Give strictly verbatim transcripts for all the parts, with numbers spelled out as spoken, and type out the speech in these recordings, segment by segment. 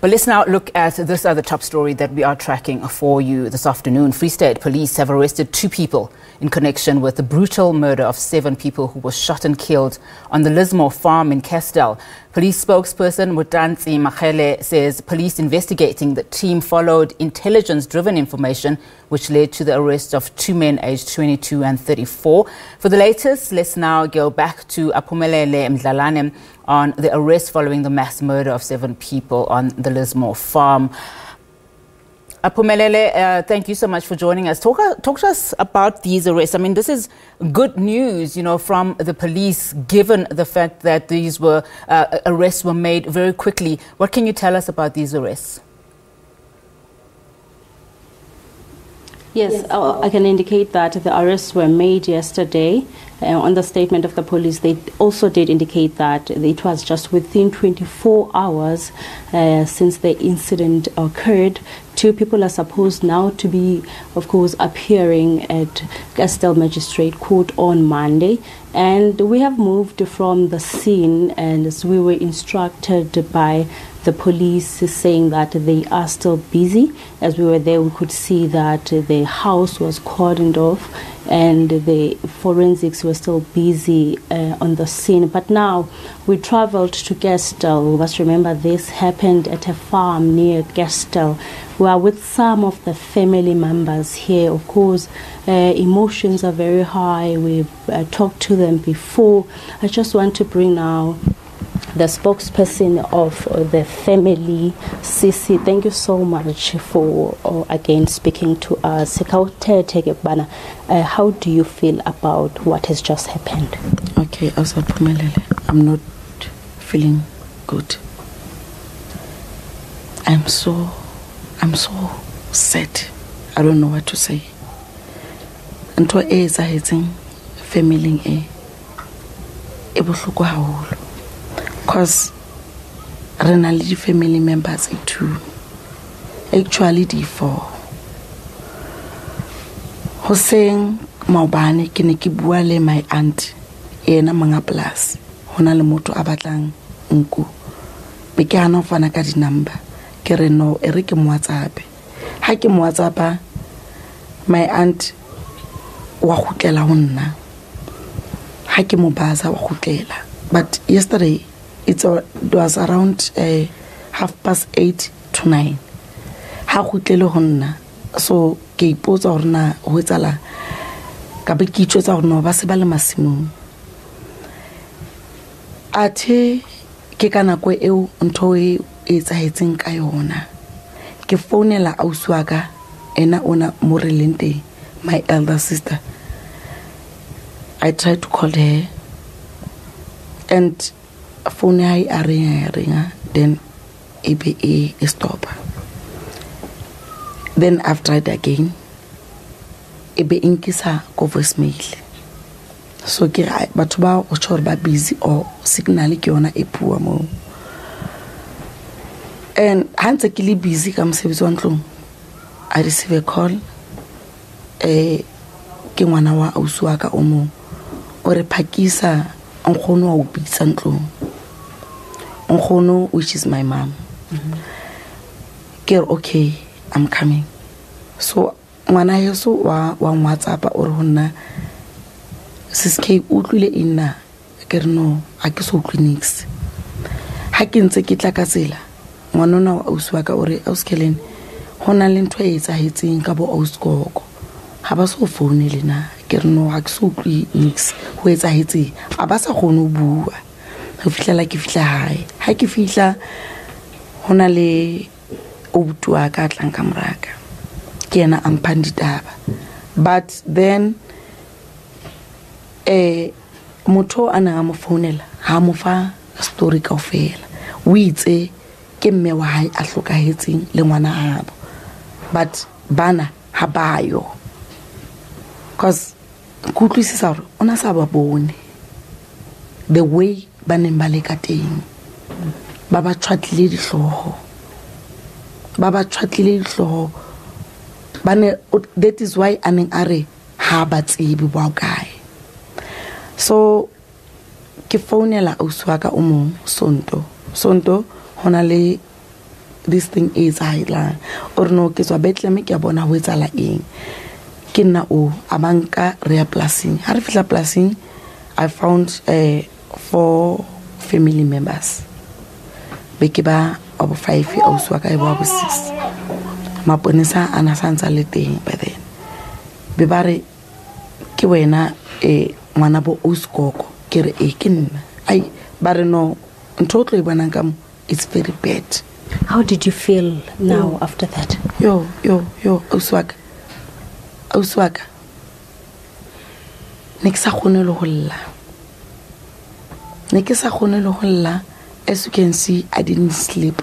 But let's now look at this other top story that we are tracking for you this afternoon. Free State police have arrested two people in connection with the brutal murder of seven people who were shot and killed on the Lismor farm in Kestell. Police spokesperson Motantsi Makhele says police investigating the team followed intelligence-driven information which led to the arrest of two men aged twenty-two and thirty-four. For the latest, let's now go back to Aphumelele Mdlalane on the arrest following the mass murder of seven people on the Lismor farm. Aphumelele, uh, thank you so much for joining us. Talk, talk to us about these arrests. I mean, this is good news, you know, from the police, given the fact that these were uh, arrests were made very quickly. What can you tell us about these arrests? Yes, yes. Uh, I can indicate that the arrests were made yesterday. Uh, on the statement of the police, they also did indicate that it was just within twenty-four hours uh, since the incident occurred. Two people are supposed now to be, of course, appearing at Kestell Magistrate Court on Monday. And we have moved from the scene, and as we were instructed by the police saying that they are still busy. As we were there, we could see that the house was cordoned off and the forensics were still busy uh, on the scene. But now we traveled to Kestell. We must remember this happened at a farm near Kestell. We are with some of the family members here. Of course, uh, emotions are very high. We've uh, talked to them before. I just want to bring now the spokesperson of uh, the family, Sisi. Thank you so much for uh, again speaking to us. Uh, how do you feel about what has just happened? Okay, I'm not feeling good. I'm so, I'm so sad. I don't know what to say. Ntho e etsahetseng family e e bohloko haholo. Because Renali family members too, actually the four. Hossein Maubane Kinekibuale, my aunt, Ena Mangaplas, Honalamoto Abatang, Unku, Begano Fanakadi number, Kereno, Erike Mwazabe, Haki Mwazaba, my aunt Wahukela Hona, Haki Mubaza Wahukela. But yesterday, It was around uh, half past eight to nine. Ha kutlelo honna, so ke ipoza honna hoetsala ka be ke itshotsa honna ba se ba le masimong. Athe ke kana ko eo ntho e etsahetseng ka yona. Ke founela ausi wa ka ena ona Morelente, my elder sister. I tried to call her and phone I ringa ringa, then E B A stop. Then I've tried again. E B A inkisa ko voicemail. So ke batho ba o chorba busy or signal ke yona e poor mo. And ha ntse ke le busy ka mosebetsi wa ntlong, I receive a call. Eh ke ngwana wa ausi wa ka o mo o re phakisa nkgono wa o bitsa ntlong. Nkhono, which is my mom. Girl, mm-hmm. Okay, I'm coming. So when I saw wa WhatsApp or hona, siskei utlile inna. Girl, no, I ke so clinics. Ha ke ntse ke tla ka tsela. Ngwanona wa ausi wa ka o re auskelen hona le ntwe etsa hetseng ka bo auskoko. Ha ba so founela na. Girl, no, ha ke so clinics. Ho etsa hetse aba sa gone bua. Ho fihlela ke fihla hae ha ke fihla hona le obutu wa ka tlang ka mraka ke yena a mphang ditaba. But then eh motho a nang a mo founela ha mo fa story ka ofela o itse ke mme wa hae a hlokahetseng le ngwana haabo, but bana ha bayo because kutlwisisa hore ona sa ba bone the way Banembalekating. Baba Tratley Sloho. Baba Tratley Sloho. Bane, that is why an array harbats a biwagai. So Kifonela Uswaka Umu, Sonto. Sonto, Honale this thing is highline or no ke so betleme ke bona ho etsala eng ke nna o amanka rea placing ha re fihla placing I found uh, four family members bekiba of five o swa ka ba six maponisa ana santsa le teng by then be ba re ke wena eh mwana bo uskoko ke re e ke nna ai ba re no ntotlo e bona ka it's very bad. How did you feel now mm. after that? Yo, yo, yo, Uswag. Uswag. Nexa khonelo holla. Nexa khonelo holla. As you can see, I didn't sleep.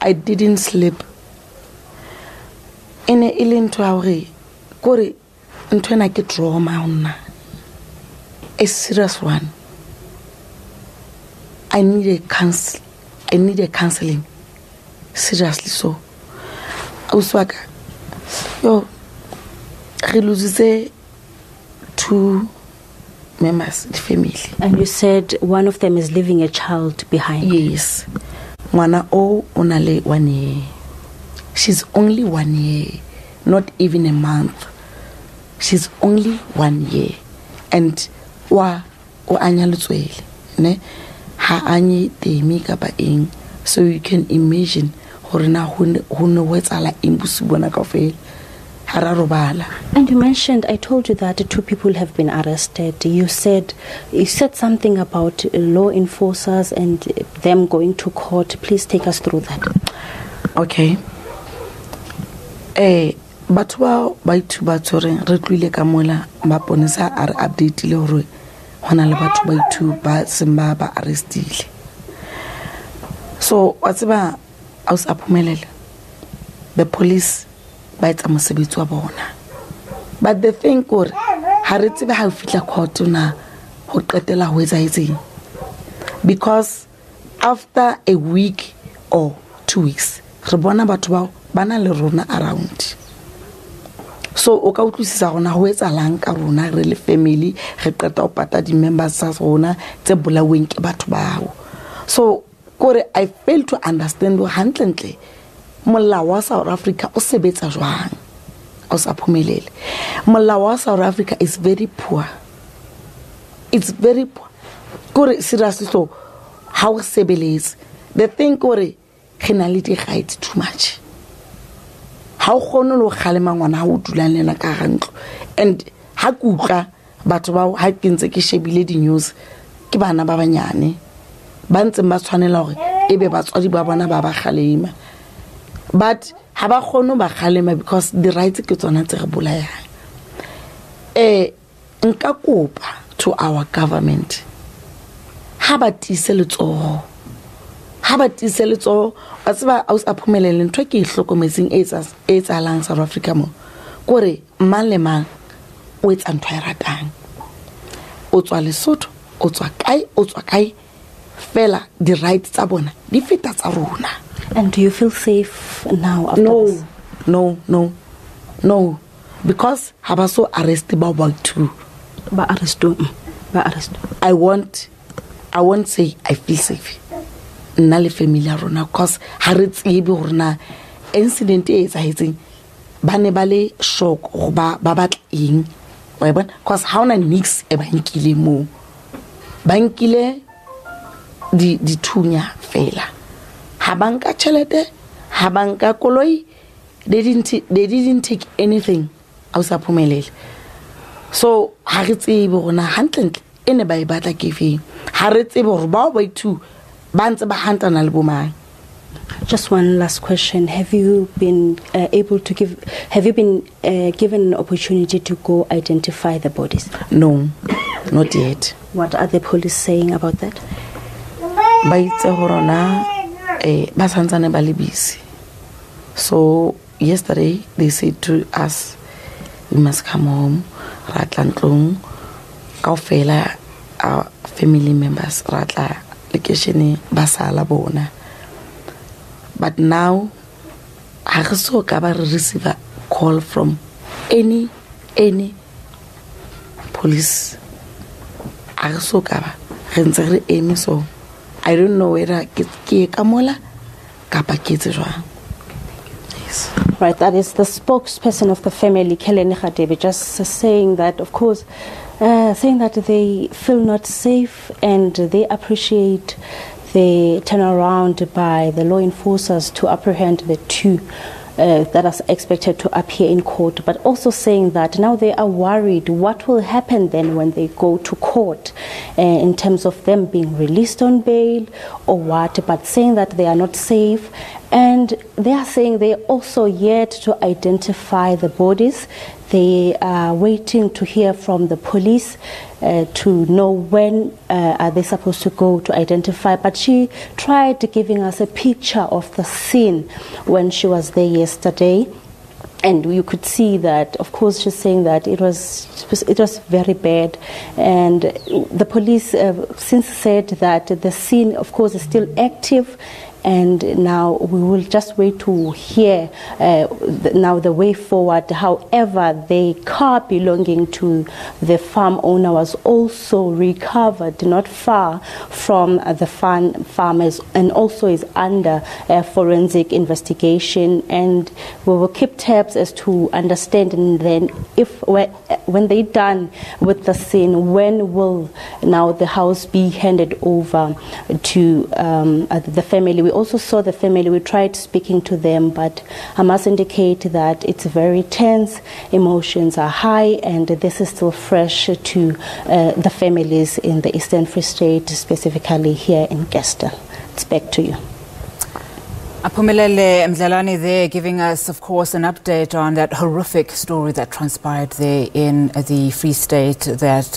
I didn't sleep. Ene ilento awre kore ntwana ke trauma ona. A serious one. I need a counsel. I needed counseling. Seriously, so. Uswaka. Yo, I lose two members of the family. And you said one of them is leaving a child behind. Yes. Mwana o onale one year. She's only one year, not even a month. She's only one year. And wa o anyalutswele, ne? So you can imagine and you mentioned I told you that two people have been arrested. You said you said something about law enforcers and them going to court. Please take us through that. Okay. Eh batwa ba two batsore re tlile ka mola maponisa are update le hore hona le batho ba two ba simba ba arrestile so what's about aus Aphumelele the police ba tsa mosebetsi wa bona but the thing gore ha re tsebe ha fitla court na ho qetela ho etsa etseng because after a week or two weeks re bona batho ba bana le rona around. So o ka utlwisisa rona ho etsalang ka rona re le family re qeta ho pata di members tsa rona tse bolaweng ke batho bao. So kore I fail to understand hantle molao wa South Africa o sebetsa jwang o sa phumelele. Molao wa South Africa is very poor. It's very poor. Kore seriously so how sebeletsa the thing kore criminality hides too much. How honolo khalema ngwana ha o dulang lena ka gantlo and ha kutla batho ba ha ke ntse ke shebile di news ke bana ba banyane ba ntse ba tshwanela hore ebe batswadi ba bona ba ba khalema but ha ba khono ba khalema because the rights ke tsona tse re bolayang eh nka kopa to our government ha ba tise letsoho Habat is a little as well as Aphumelele and Turkey, so commencing eight as eight alliance of Africa. Kore, Maleman, wait and try a gang. Otswa Lesotho, Otswa Kai, Otswa Kai, fella, the right Sabona, the fit as Aruna. And do you feel safe now? After no, this? no, no, no, because Habaso arrested Baba too. But arrest, but arrest. I won't, I won't say I feel safe. Nale familiar rona cause ha re tsebe rona incident e tsa hetseng ba ne ba le shock go ba ba batleng wa bona cause ha hona mix e ba nkile mo ba nkile di di thunya fela ha banka chelete ha banka koloi they didn't they didn't take anything o sa Phumelele so ha re tsebe rona hantle ene ba e batla kefe ha re tsebe hore ba ba two. Just one last question. Have you been uh, able to give, have you been uh, given an opportunity to go identify the bodies? No, not yet. What are the police saying about that? So yesterday they said to us, we must come home, Ratlantlung, Kaofela, our family members, Ratla. But now I also receive a call from any any police. I also I don't know whether it's Kamola Yes. Right, that is the spokesperson of the family, Kele Nikhadebe, just saying that, of course, uh, saying that they feel not safe and they appreciate the turnaround by the law enforcers to apprehend the two Uh, that are expected to appear in court, but also saying that now they are worried what will happen then when they go to court uh, in terms of them being released on bail or what, but saying that they are not safe. And they are saying they are also yet to identify the bodies. They are waiting to hear from the police uh, to know when uh, are they supposed to go to identify. But she tried giving us a picture of the scene when she was there yesterday. And you could see that, of course, she's saying that it was it was very bad. And the police uh, since said that the scene, of course, is still active. And now we will just wait to hear uh, th now the way forward. However, the car belonging to the farm owner was also recovered not far from uh, the farm farmers, and also is under uh, forensic investigation. And we will keep tabs as to understand, and then if when they're done with the scene, when will now the house be handed over to um, the family. We also saw the family, we tried speaking to them, but I must indicate that it's very tense, emotions are high, and this is still fresh to uh, the families in the Eastern Free State, specifically here in Kestell. It's back to you. Aphumelele Mdlalane there giving us, of course, an update on that horrific story that transpired there in the Free State that